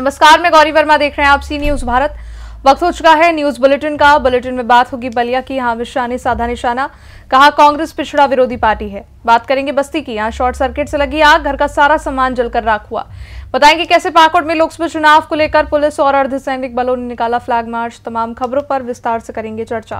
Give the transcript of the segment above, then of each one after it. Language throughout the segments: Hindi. नमस्कार, मैं गौरी वर्मा, देख रहे हैं आप सी न्यूज भारत। वक्त हो चुका है न्यूज बुलेटिन का। बुलेटिन में बात होगी बलिया की, यहाँ अमित शाह ने साधा निशाना, कहा कांग्रेस पिछड़ा विरोधी पार्टी है। बात करेंगे बस्ती की, यहाँ शॉर्ट सर्किट से लगी आग, घर का सारा सामान जलकर राख हुआ। बताएंगे कैसे पाकुड़ में लोकसभा चुनाव को लेकर पुलिस और अर्धसैनिक बलों ने निकाला फ्लैग मार्च। तमाम खबरों पर विस्तार से करेंगे चर्चा।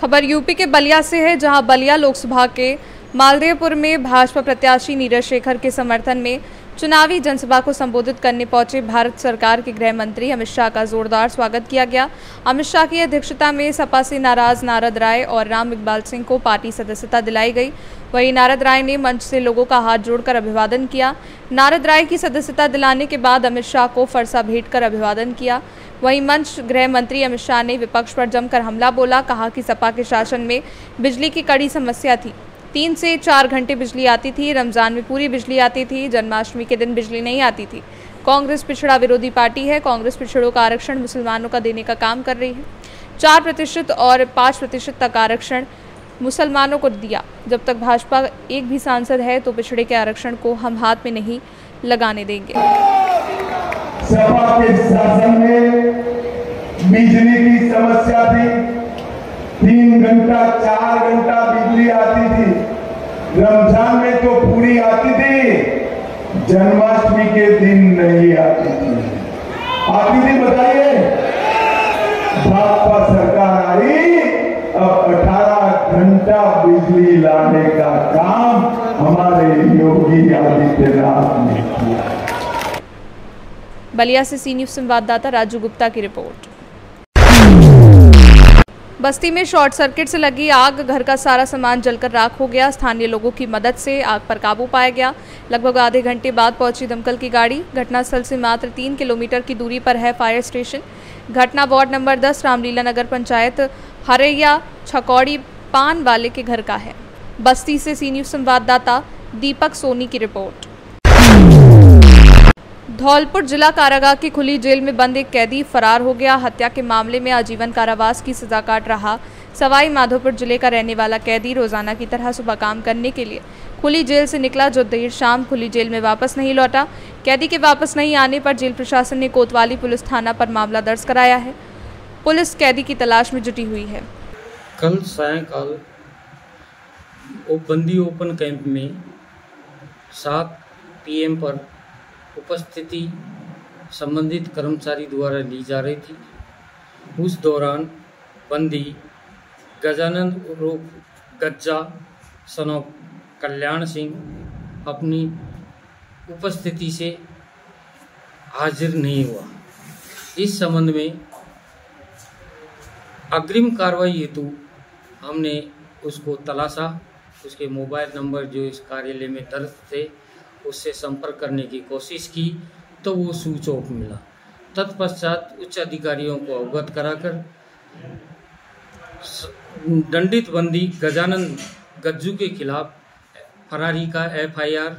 खबर यूपी के बलिया से है, जहाँ बलिया लोकसभा के मालदेवपुर में भाजपा प्रत्याशी नीरज शेखर के समर्थन में चुनावी जनसभा को संबोधित करने पहुंचे भारत सरकार के गृह मंत्री अमित शाह का जोरदार स्वागत किया गया। अमित शाह की अध्यक्षता में सपा से नाराज नारद राय और राम इकबाल सिंह को पार्टी सदस्यता दिलाई गई। वहीं नारद राय ने मंच से लोगों का हाथ जोड़कर अभिवादन किया। नारद राय की सदस्यता दिलाने के बाद अमित शाह को फरसा भेंट कर अभिवादन किया। वहीं मंच गृह मंत्री अमित शाह ने विपक्ष पर जमकर हमला बोला, कहा कि सपा के शासन में बिजली की कड़ी समस्या थी, 3 से 4 घंटे बिजली आती थी, रमज़ान में पूरी बिजली आती थी, जन्माष्टमी के दिन बिजली नहीं आती थी। कांग्रेस पिछड़ा विरोधी पार्टी है, कांग्रेस पिछड़ों का आरक्षण मुसलमानों का देने का काम कर रही है। 4% और 5% तक आरक्षण मुसलमानों को दिया। जब तक भाजपा एक भी सांसद है तो पिछड़े के आरक्षण को हम हाथ में नहीं लगाने देंगे। सपा के शासन में बिजली की समस्या थी, 3 घंटा 4 घंटा बिजली आती थी, रमजान में तो पूरी आती थी, जन्माष्टमी के दिन नहीं आती थी। बताइए, भाजपा सरकार आई, अब 18 घंटा बिजली लाने का काम हमारे योगी आदित्यनाथ ने किया। बलिया से सी न्यूज संवाददाता राजू गुप्ता की रिपोर्ट। बस्ती में शॉर्ट सर्किट से लगी आग, घर का सारा सामान जलकर राख हो गया। स्थानीय लोगों की मदद से आग पर काबू पाया गया। लगभग आधे घंटे बाद पहुंची दमकल की गाड़ी। घटनास्थल से मात्र 3 किलोमीटर की दूरी पर है फायर स्टेशन। घटना वार्ड नंबर 10 रामलीला नगर पंचायत हरैया छकौड़ी पान वाले के घर का है। बस्ती से सी न्यूज संवाददाता दीपक सोनी की रिपोर्ट। धौलपुर जिला कारागार की खुली जेल में बंद एक कैदी फरार हो गया। हत्या के मामले में आजीवन कारावास की सजा काट रहा सवाई माधोपुर जिले का रहने वाला कैदी रोजाना की तरह सुबह काम करने के लिए खुली जेल से निकला, जो देर शाम खुली जेल में वापस नहीं लौटा। कैदी के वापस नहीं आने पर जेल प्रशासन ने कोतवाली पुलिस थाना पर मामला दर्ज कराया है। पुलिस कैदी की तलाश में जुटी हुई है। कल सायंकाल बंदी ओपन कैंप में 7 PM पर उपस्थिति संबंधित कर्मचारी द्वारा ली जा रही थी। उस दौरान बंदी गजानन उर्फ गज्जा सनोप कल्याण सिंह अपनी उपस्थिति से हाजिर नहीं हुआ। इस संबंध में अग्रिम कार्रवाई हेतु हमने उसको तलाशा, उसके मोबाइल नंबर जो इस कार्यालय में दर्ज थे उससे संपर्क करने की कोशिश की तो वो स्विच ऑफ मिला। तत्पश्चात उच्च अधिकारियों को अवगत कराकर दंडित बंदी गजानन गज्जू के खिलाफ फरारी का FIR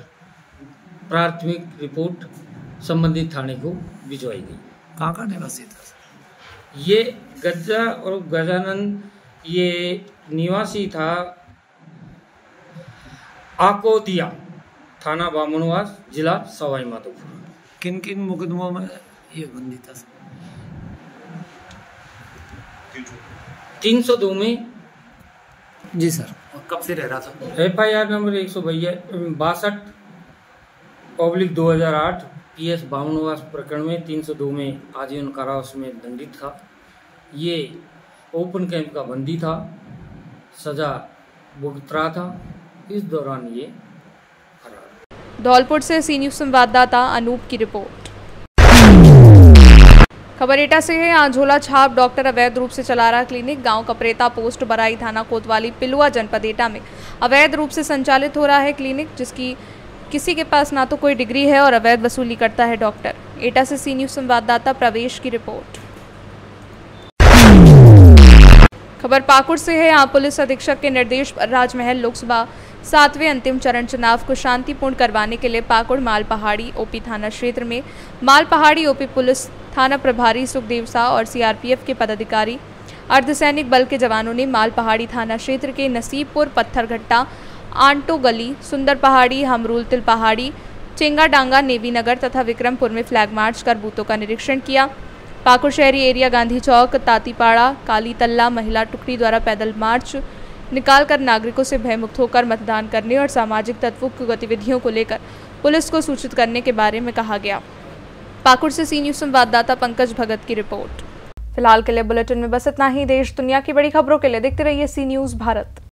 प्राथमिक रिपोर्ट संबंधित थाने को भिजवाई गई। कहाँ का निवासी था ये गज्जा और गजानन? ये निवासी था आकोदिया, थाना बामनवास, जिला सवाई माधोपुर। किन किन मुकदमों में ये बंदी था? 302 में। जी सर। कब से रह रहा था? FIR नंबर 162/2008 PS बामनवास प्रकरण में 302 में आजीवन कारावास में दंडित था। ये ओपन कैंप का बंदी था, सजा भुगत रहा था। इस दौरान ये। धौलपुर से सी न्यूज संवाददाता अनूप की रिपोर्ट। खबर एटा से है, आंझोला छाप डॉक्टर अवैध रूप से चला रहा क्लिनिक। गांव का प्रेता पोस्ट बराई थाना कोतवाली पिलुआ जनपद एटा में अवैध रूप से संचालित हो रहा है क्लिनिक, जिसकी किसी के पास ना तो कोई डिग्री है और अवैध वसूली करता है डॉक्टर। एटा से सी न्यूज संवाददाता प्रवेश की रिपोर्ट। खबर पाकुड़ से है, यहाँ पुलिस अधीक्षक के निर्देश पर राजमहल लोकसभा 7वें अंतिम चरण चुनाव को शांतिपूर्ण करवाने के लिए पाकुड़ मालपहाड़ी ओपी थाना क्षेत्र में मालपहाड़ी ओपी पुलिस थाना प्रभारी सुखदेव शाह और CRPF के पदाधिकारी अर्धसैनिक बल के जवानों ने मालपहाड़ी थाना क्षेत्र के नसीबपुर, पत्थरघट्टा, आंटो गली, सुंदर पहाड़ी, हमरूल तिल पहाड़ी, चेंगाडांगा, नेवीनगर तथा विक्रमपुर में फ्लैग मार्च कर बूथों का निरीक्षण किया। पाकुर शहरी एरिया गांधी चौक, तातीपाड़ा, काली तल्ला महिला टुकड़ी द्वारा पैदल मार्च निकालकर नागरिकों से भयमुक्त होकर मतदान करने और सामाजिक तत्वों की गतिविधियों को लेकर पुलिस को सूचित करने के बारे में कहा गया। पाकुर से सी न्यूज़ संवाददाता पंकज भगत की रिपोर्ट। फिलहाल के लिए बुलेटिन में बस इतना ही। देश दुनिया की बड़ी खबरों के लिए देखते रहिए सी न्यूज़ भारत।